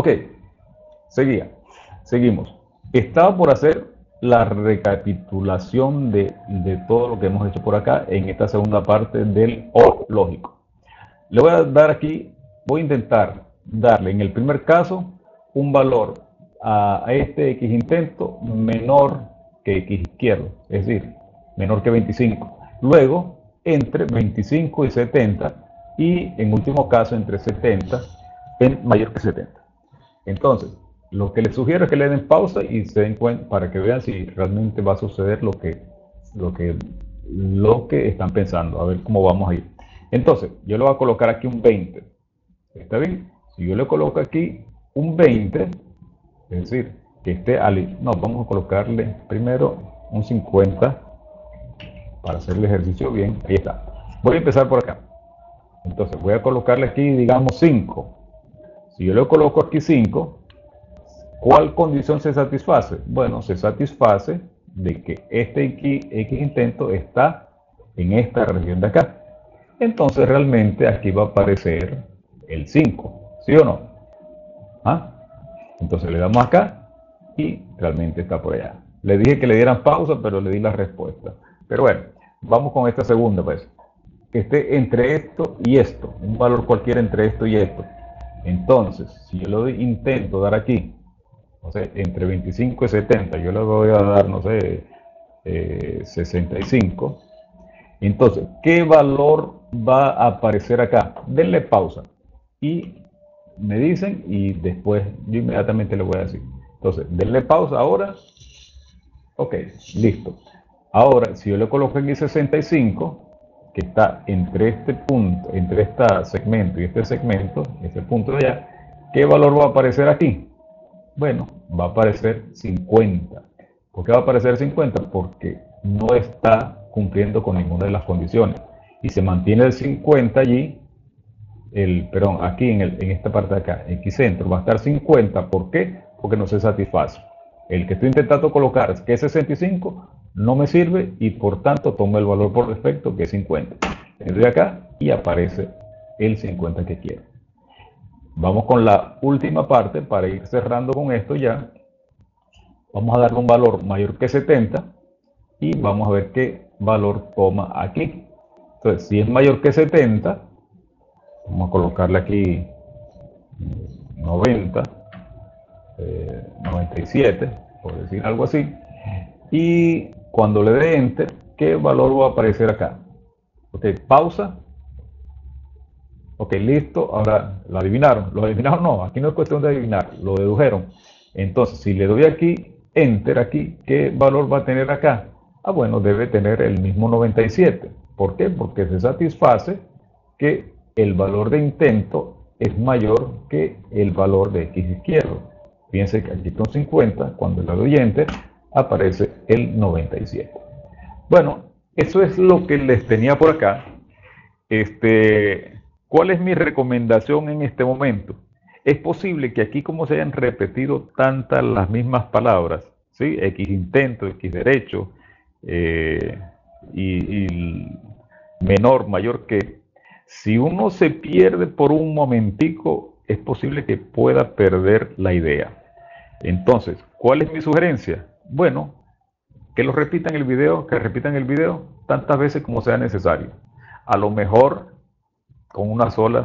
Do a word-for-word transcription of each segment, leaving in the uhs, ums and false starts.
Ok, seguía, seguimos. Estaba por hacer la recapitulación de, de todo lo que hemos hecho por acá en esta segunda parte del O lógico. Le voy a dar aquí, voy a intentar darle en el primer caso un valor a este X intento menor que X izquierdo, es decir, menor que veinticinco. Luego, entre veinticinco y setenta, y en último caso, entre setenta, en mayor que setenta. Entonces, lo que les sugiero es que le den pausa y se den cuenta para que vean si realmente va a suceder lo que, lo que, lo que están pensando. A ver cómo vamos a ir. Entonces, yo le voy a colocar aquí un veinte. ¿Está bien? Si yo le coloco aquí un veinte, es decir, que esté al... No, vamos a colocarle primero un cincuenta para hacer el ejercicio bien. Ahí está. Voy a empezar por acá. Entonces, voy a colocarle aquí, digamos, cinco. Si yo le coloco aquí cinco... ¿Cuál condición se satisface? Bueno, se satisface de que este X, X intento está en esta región de acá. Entonces realmente aquí va a aparecer el cinco, ¿sí o no? ¿Ah? Entonces le damos acá y realmente está por allá. Le dije que le dieran pausa, pero le di la respuesta. Pero bueno, vamos con esta segunda pues. Que esté entre esto y esto, un valor cualquiera entre esto y esto. Entonces, si yo lo intento dar aquí, no sé, entre veinticinco y setenta, yo le voy a dar, no sé, eh, sesenta y cinco. Entonces, ¿qué valor va a aparecer acá? Denle pausa y me dicen y después yo inmediatamente le voy a decir. Entonces, denle pausa ahora. Ok, listo. Ahora, si yo le coloco aquí sesenta y cinco, que está entre este punto, entre este segmento y este segmento, este punto de allá, ¿qué valor va a aparecer aquí? Bueno, va a aparecer cincuenta. ¿Por qué va a aparecer cincuenta? Porque no está cumpliendo con ninguna de las condiciones. Y se mantiene el cincuenta allí, el, perdón, aquí en, el, en esta parte de acá, X centro, va a estar cincuenta. ¿Por qué? Porque no se satisface. El que estoy intentando colocar, que es sesenta y cinco, no me sirve y por tanto tomo el valor por defecto, que es cincuenta. Le doy acá y aparece el cincuenta que quiero. Vamos con la última parte para ir cerrando con esto ya. Vamos a darle un valor mayor que setenta y vamos a ver qué valor toma aquí. Entonces, si es mayor que setenta, vamos a colocarle aquí noventa, eh, noventa y siete, por decir algo así. Y cuando le dé Enter, ¿qué valor va a aparecer acá? Ok, pausa. Ok, listo. Ahora, ¿lo adivinaron? ¿Lo adivinaron? No, aquí no es cuestión de adivinar, lo dedujeron. Entonces, si le doy aquí, Enter aquí, ¿qué valor va a tener acá? Ah, bueno, debe tener el mismo noventa y siete. ¿Por qué? Porque se satisface que el valor de intento es mayor que el valor de X izquierdo. Fíjense que aquí con cincuenta, cuando le doy Enter, aparece el noventa y siete. Bueno, eso es lo que les tenía por acá. Este... ¿Cuál es mi recomendación en este momento? Es posible que aquí, como se hayan repetido tantas las mismas palabras, ¿sí? X intento, X derecho, eh, y, y menor, mayor que... Si uno se pierde por un momentico, es posible que pueda perder la idea. Entonces, ¿cuál es mi sugerencia? Bueno, que lo repitan el video, que repitan el video tantas veces como sea necesario. A lo mejor... con una sola,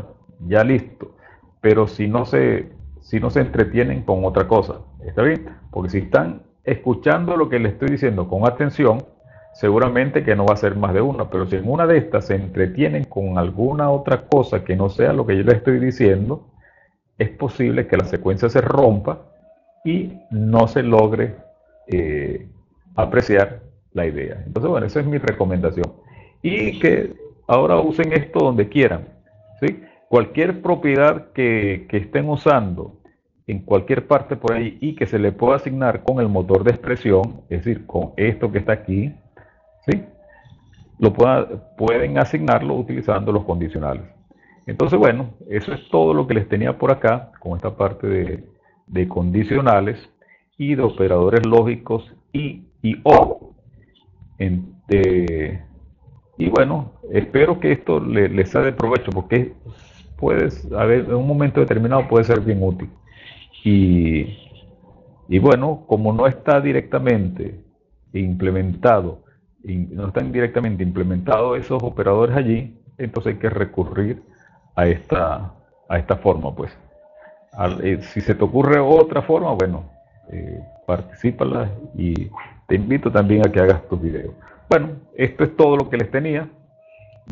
ya listo. Pero si no se, si no se entretienen con otra cosa, ¿está bien? Porque si están escuchando lo que les estoy diciendo con atención, seguramente que no va a ser más de una. Pero si en una de estas se entretienen con alguna otra cosa que no sea lo que yo les estoy diciendo, es posible que la secuencia se rompa y no se logre eh, apreciar la idea. Entonces, bueno, esa es mi recomendación. Y que... ahora usen esto donde quieran, ¿sí? Cualquier propiedad que, que estén usando en cualquier parte por ahí y que se le pueda asignar con el motor de expresión, es decir, con esto que está aquí, ¿sí? Lo pueda, pueden asignarlo utilizando los condicionales. Entonces, bueno, eso es todo lo que les tenía por acá con esta parte de, de condicionales y de operadores lógicos y, y o. En, eh, Y bueno, espero que esto le, les sea de provecho, porque puede, a ver, en un momento determinado puede ser bien útil. Y, y bueno, como no está directamente implementado, no están directamente implementados esos operadores allí, entonces hay que recurrir a esta, a esta forma, pues. Al, eh, si se te ocurre otra forma, bueno, eh, particípala y te invito también a que hagas tus videos. Bueno, esto es todo lo que les tenía.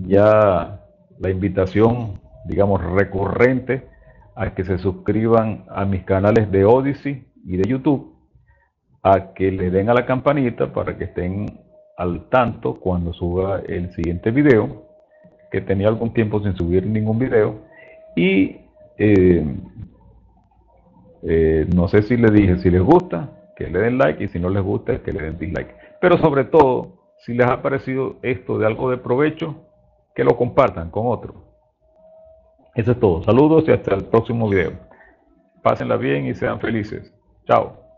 Ya la invitación, digamos, recurrente a que se suscriban a mis canales de Odyssey y de YouTube, a que le den a la campanita para que estén al tanto cuando suba el siguiente video, que tenía algún tiempo sin subir ningún video. Y eh, eh, no sé si les dije, si les gusta, que le den like, y si no les gusta, que le den dislike. Pero sobre todo, si les ha parecido esto de algo de provecho, que lo compartan con otros. Eso es todo. Saludos y hasta el próximo video. Pásenla bien y sean felices. Chao.